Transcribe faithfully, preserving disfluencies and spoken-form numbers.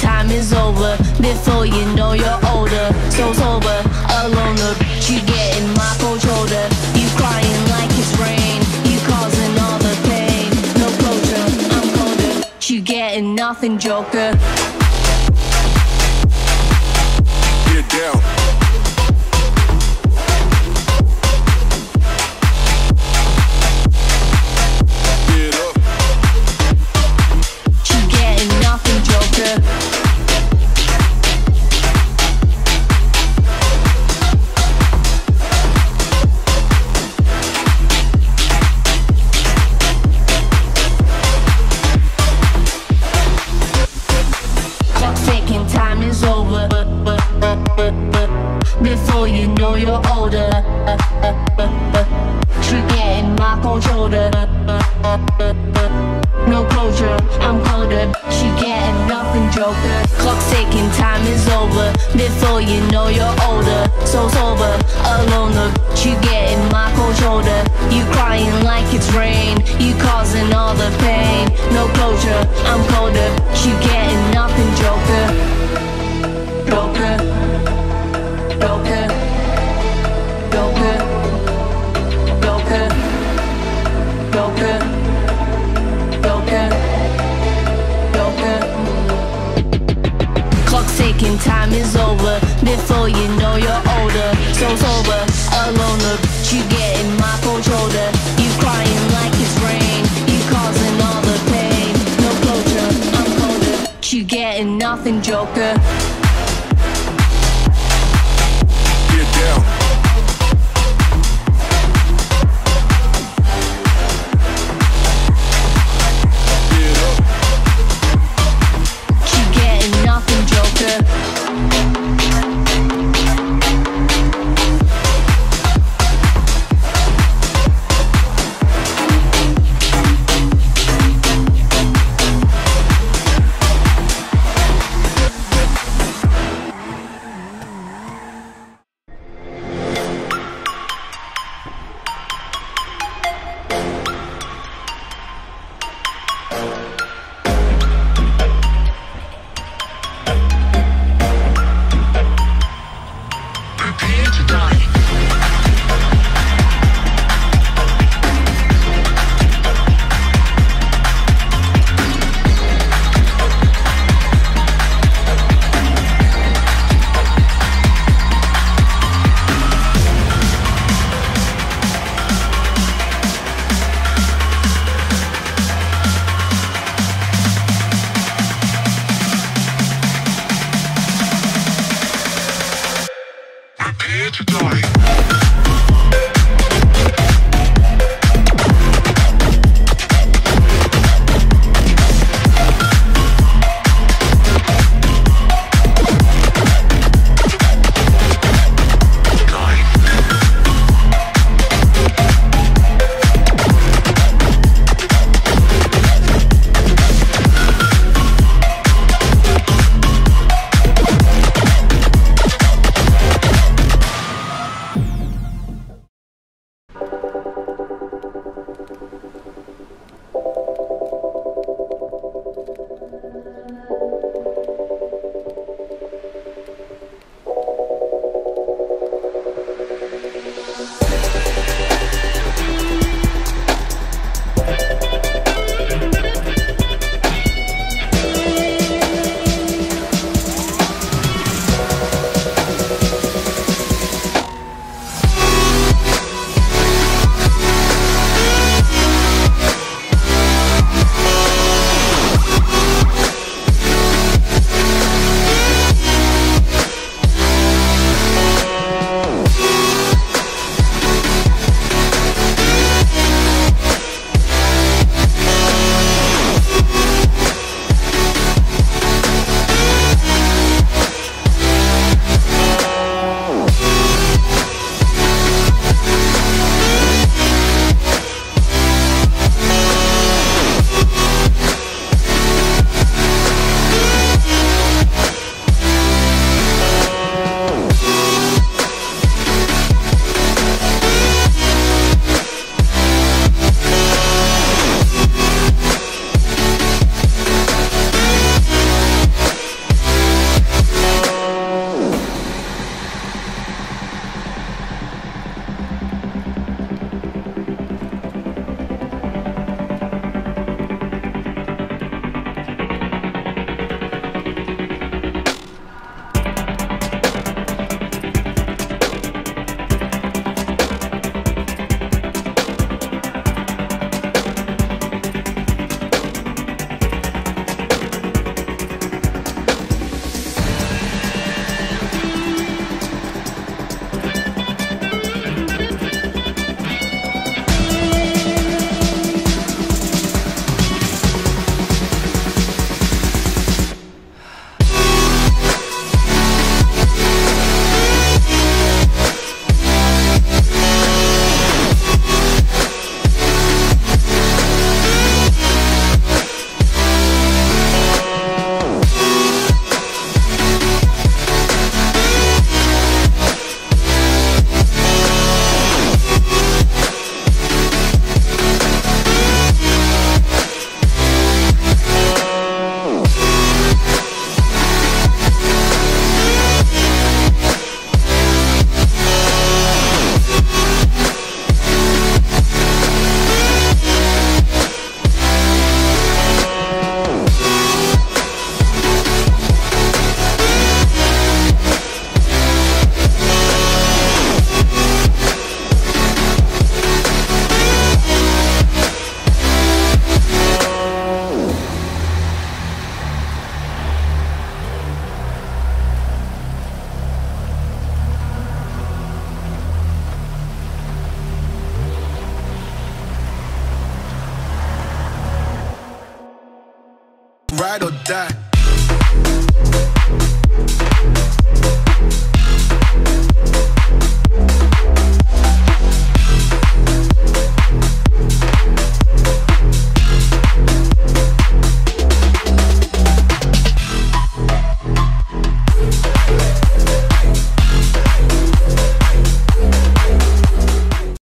time is over before you know you're older. So sober, a loner, bitch, you getting my cold shoulder. You crying like it's rain, you causing all the pain. No closure, I'm colder, bitch, you getting nothing, joker. Get down. Before you know you're older, you're getting my cold shoulder. No closure, I'm colder, you're getting nothing, joker. Clock's ticking, time is over before you know you're older. So sober, a loner, you're getting my cold shoulder. You crying like it's rain, you causing all the pain. No closure, I'm colder, you're getting nothing, joker. Joker. Joker, Joker, Joker, Joker, Joker, Joker. Clock's ticking, time is over before you know you're older. So sober, a loner, you getting my cold shoulder. You crying like it's rain, you causing all the pain. No closure, I'm colder, you getting nothing, joker. ride or die.